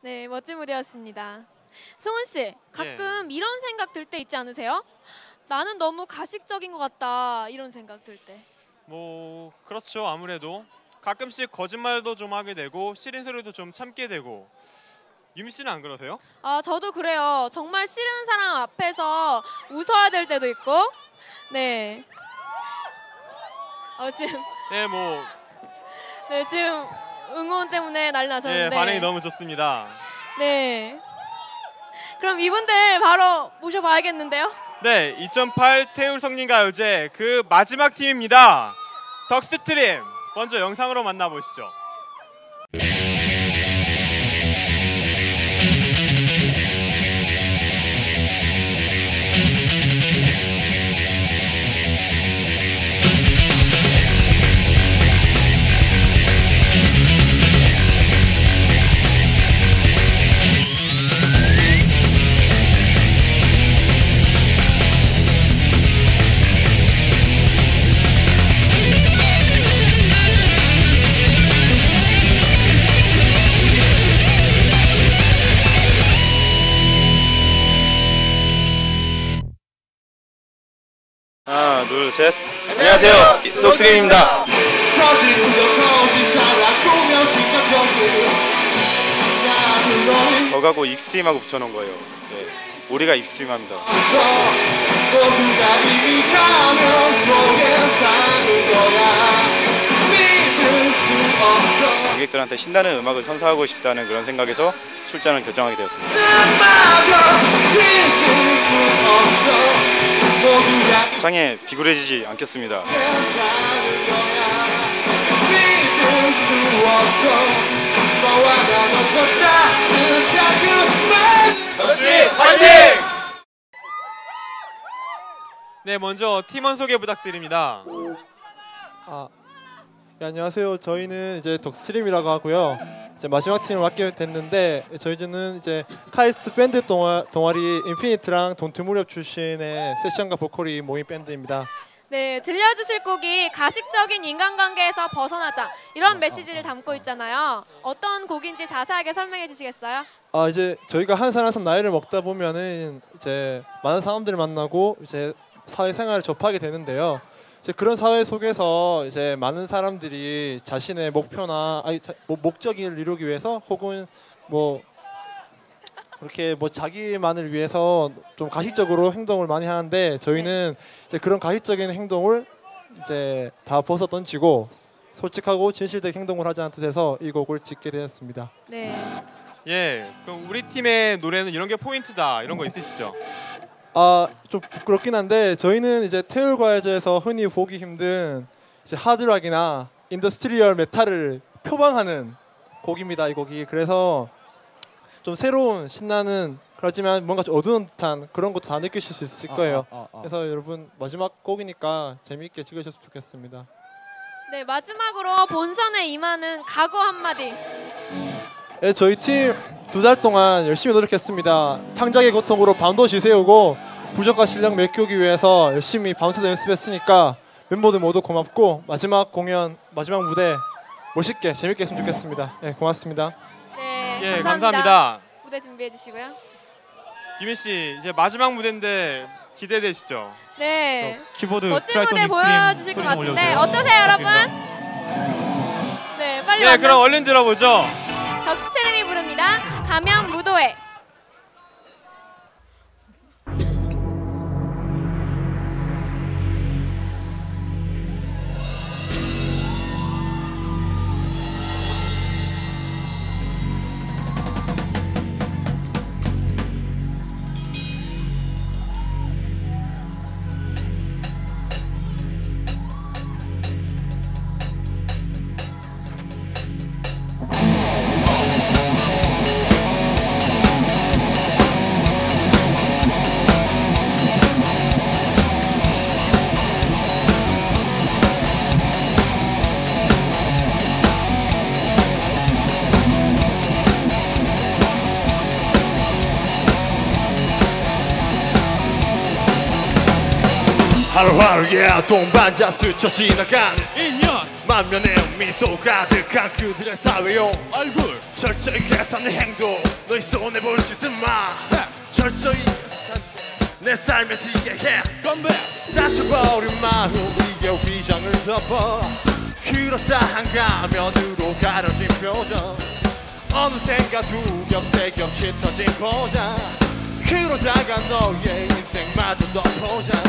네, 멋진 무대였습니다. 승훈 씨, 가끔 이런 생각 들 때 있지 않으세요? 나는 너무 가식적인 것 같다, 이런 생각 들 때. 뭐 그렇죠. 아무래도 가끔씩 거짓말도 좀 하게 되고 싫은 소리도 좀 참게 되고. 유미 씨는 안 그러세요? 아, 저도 그래요. 정말 싫은 사람 앞에서 웃어야 될 때도 있고. 네. 지금 지금 응원 때문에 난리 나셨는데. 네, 반응이 너무 좋습니다. 네. 그럼 이분들 바로 모셔봐야겠는데요? 네, 2008 태울성님가요제 그 마지막 팀입니다. 덕스트림. 먼저 영상으로 만나보시죠. 하나, 둘, 셋. 안녕하세요. 덕스트림입니다. 덕하고 익스트림하고 붙여놓은 거예요. 네. 우리가 익스트림합니다. 관객들한테 신나는 음악을 선사하고 싶다는 그런 생각에서 출전을 결정하게 되었습니다. 상에 비굴해지지 않겠습니다. 덕스트림 파이팅! 네, 먼저 팀원 소개 부탁드립니다. 네, 안녕하세요. 저희는 이제 덕스트림이라고 하고요. 이제 마지막 팀을 맡게 됐는데, 저희는 이제 카이스트 밴드 동아리 인피니트랑 돈트무렵 출신의 세션과 보컬이 모인 밴드입니다. 네, 들려주실 곡이 가식적인 인간관계에서 벗어나자, 이런 메시지를 담고 있잖아요. 어떤 곡인지 자세하게 설명해 주시겠어요? 이제 저희가 한 살 한 살 나이를 먹다 보면은 이제 많은 사람들을 만나고 이제 사회생활을 접하게 되는데요. 이제 그런 사회 속에서 이제 많은 사람들이 자신의 목표나 목적을 이루기 위해서, 혹은 뭐 그렇게 뭐 자기만을 위해서 좀 가식적으로 행동을 많이 하는데, 저희는 이제 그런 가식적인 행동을 이제 다 벗어던지고 솔직하고 진실되게 행동을 하자는 뜻에서 이 곡을 짓게 되었습니다. 네. 예, 그럼 우리 팀의 노래는 이런 게 포인트다, 이런 거 있으시죠? 좀 부끄럽긴 한데, 저희는 이제 태울과요제에서 흔히 보기 힘든 이제 하드락이나 인더스트리얼 메탈을 표방하는 곡입니다, 이 곡이. 그래서 좀 새로운, 신나는, 그렇지만 뭔가 좀 어두운 듯한 그런 것도 다 느끼실 수 있을 거예요. 그래서 여러분, 마지막 곡이니까 재미있게 즐기셨으면 좋겠습니다. 네, 마지막으로 본선에 임하는 각오 한마디. 네, 저희 팀 2달 동안 열심히 노력했습니다. 창작의 고통으로 밤도 지새우고 부족한 실력 메꾸기 위해서 열심히 밤새서 연습했으니까 멤버들 모두 고맙고, 마지막 공연, 마지막 무대 멋있게 재밌게 했으면 좋겠습니다. 네, 고맙습니다. 네, 예, 감사합니다. 무대 준비해 주시고요. 유민 씨, 이제 마지막 무대인데 기대되시죠? 네. 키보드 멋진 무대 보여주실 것 같은데 어떠세요, 여러분? 네, 빨리. 네, 그럼 얼른 들어보죠. 덕스트림이 부릅니다. 가면 무도회. 하루하루에 동반자 스쳐 지나간 인연 만면에 미소 가득한 그들의 사회용 얼굴 철저히 계산된 행동 너희 손에 볼 짓은 마 철저히 내 삶에 지게해 건배 다쳐버린 마음 이게 위장을 덮어 길었다 한가면으로 가려진 표정 어느샌가 두겹세겹 짙어진 보자 그러다가 너의 인생마저 덮어자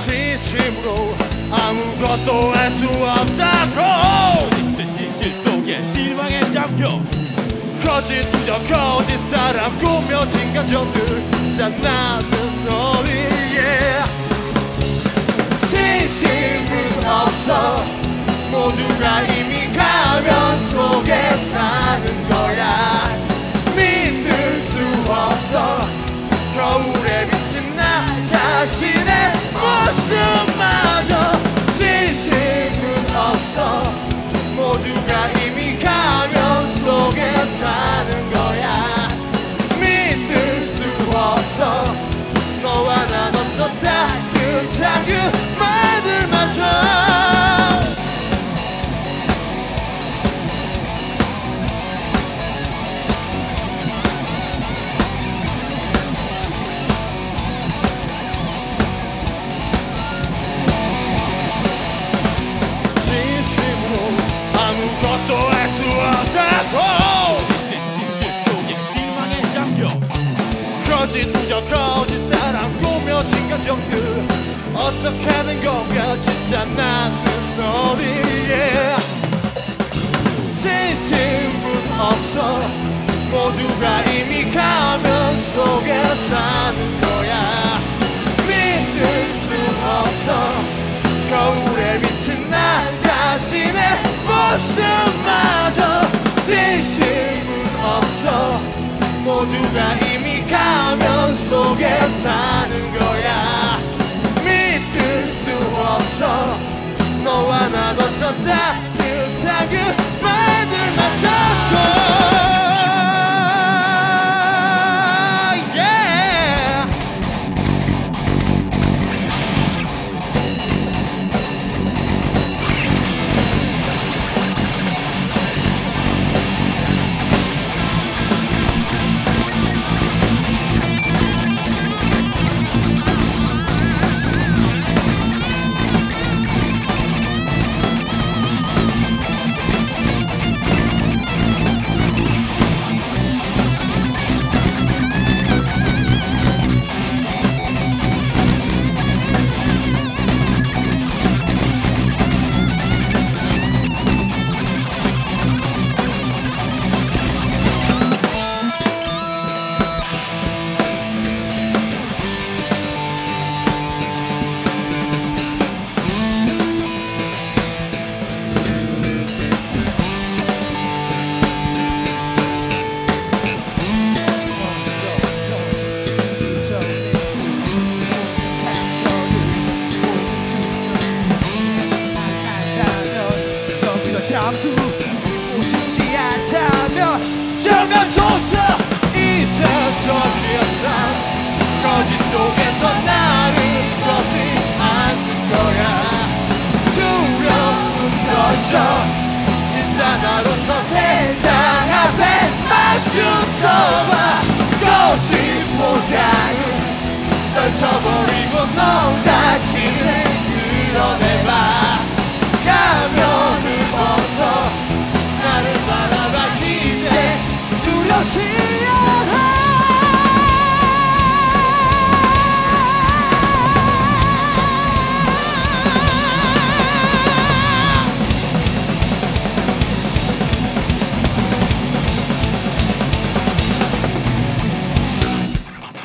진심으로 아무것도 할 수 없다고 진실 속에 실망에 잠겨 거짓 우정 거짓 사람 꾸며진 감정들 짠나는 너를 진심은 없어 모두가 이미 가면 속에 사는 거야 믿을 수 없어 겨울에 비친 나 자신의 모습마저 진심은 없어 모두가 이미 가면 속에 사는 거야 믿을 수 없어 너와 난 없던 작은 말들 맞춰 거짓 사람 꾸며진 감정들 어떻게 하는 거야 진짜 나는 너를 진심은 없어 모두가 이미 가면 속에 사는 거야 믿을 수 없어 거울에 비친 나 자신의 모습마저 진심은 없어 모두가 이미 가면 속에 사는 거야 믿을 수 없어 너와 나 어쩌자 그 작은 말들 맞춰서 널쳐버리고 너 자신을 드러내봐 가면을 벗어 나를 바라봐 이제 두렵지 않아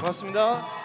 고맙습니다.